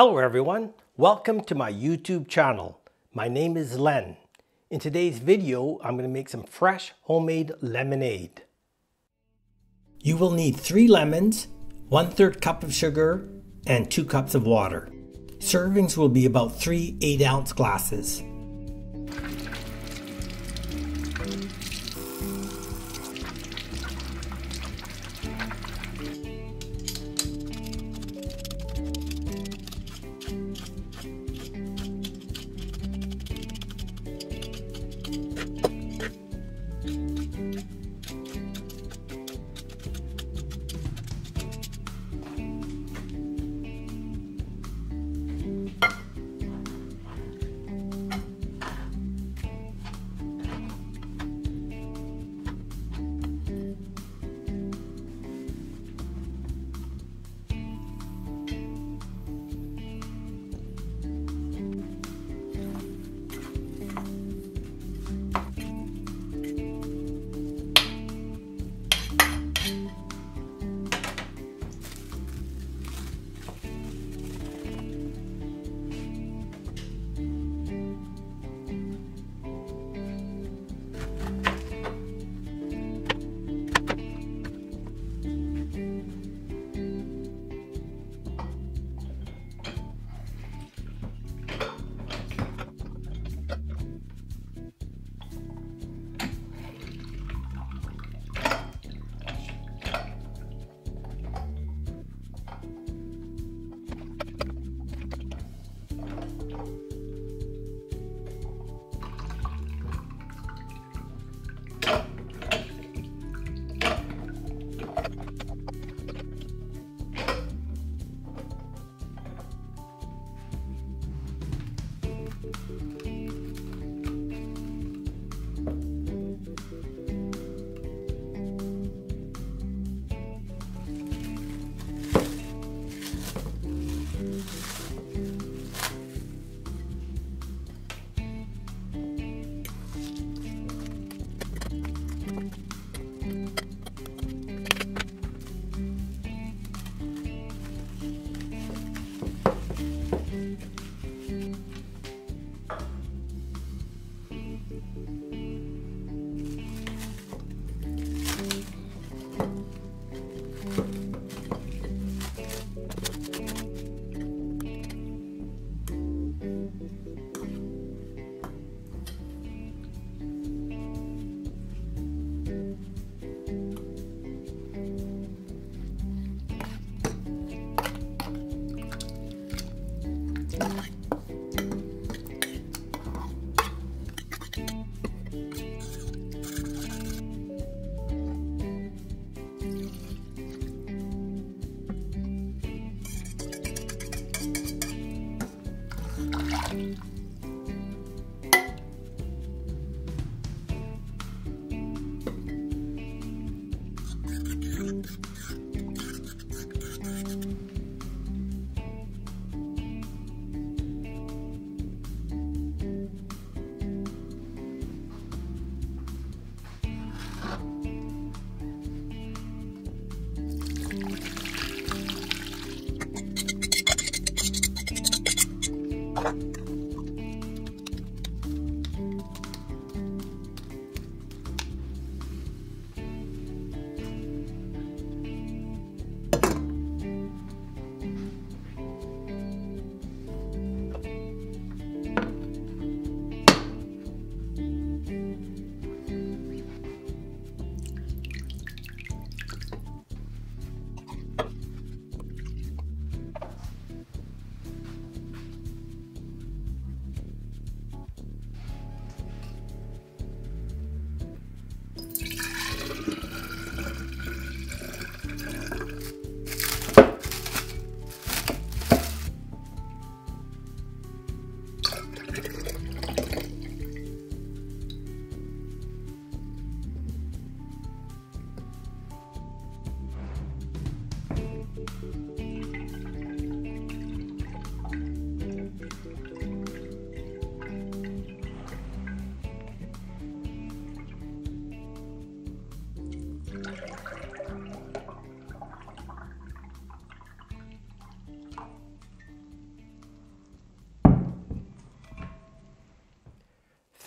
Hello everyone, welcome to my YouTube channel. My name is Len. In today's video, I'm going to make some fresh homemade lemonade. You will need 3 lemons, 1/3 cup of sugar, and 2 cups of water. Servings will be about 3 8-ounce glasses.